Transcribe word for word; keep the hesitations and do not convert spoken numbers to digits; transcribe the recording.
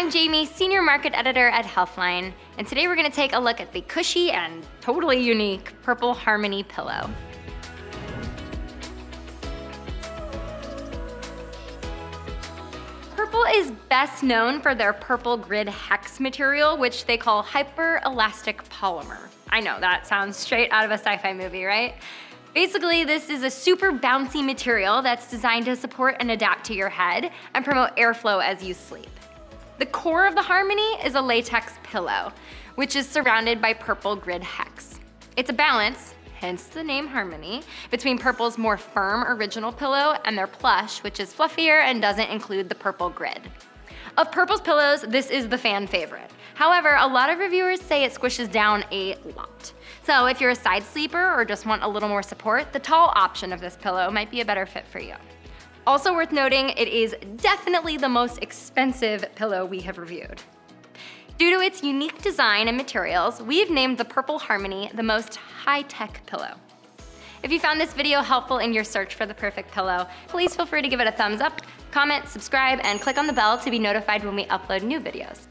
I'm Jamie, Senior Market Editor at Healthline, and today we're gonna take a look at the cushy and totally unique Purple Harmony Pillow. Purple is best known for their Purple Grid Hex material, which they call Hyper Elastic Polymer. I know, that sounds straight out of a sci-fi movie, right? Basically, this is a super bouncy material that's designed to support and adapt to your head and promote airflow as you sleep. The core of the Harmony is a latex pillow, which is surrounded by Purple Grid Hex. It's a balance, hence the name Harmony, between Purple's more firm original pillow and their plush, which is fluffier and doesn't include the purple grid. Of Purple's pillows, this is the fan favorite. However, a lot of reviewers say it squishes down a lot. So if you're a side sleeper or just want a little more support, the tall option of this pillow might be a better fit for you. Also worth noting, it is definitely the most expensive pillow we have reviewed. Due to its unique design and materials, we've named the Purple Harmony the most high-tech pillow. If you found this video helpful in your search for the perfect pillow, please feel free to give it a thumbs up, comment, subscribe, and click on the bell to be notified when we upload new videos.